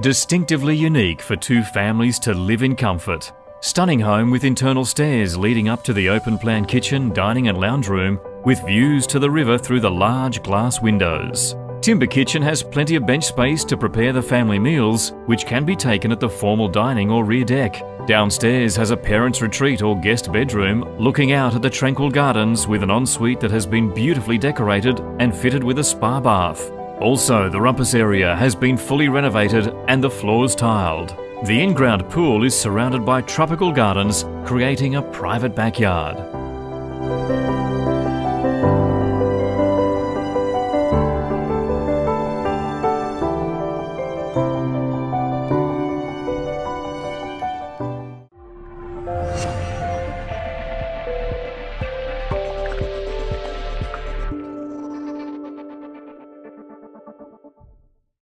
Distinctively unique for two families to live in comfort. Stunning home with internal stairs leading up to the open-plan kitchen, dining and lounge room, with views to the river through the large glass windows. Timber Kitchen has plenty of bench space to prepare the family meals, which can be taken at the formal dining or rear deck. Downstairs has a parents' retreat or guest bedroom, looking out at the tranquil gardens with an ensuite that has been beautifully decorated and fitted with a spa bath. Also, the rumpus area has been fully renovated and the floors tiled. The in-ground pool is surrounded by tropical gardens, creating a private backyard.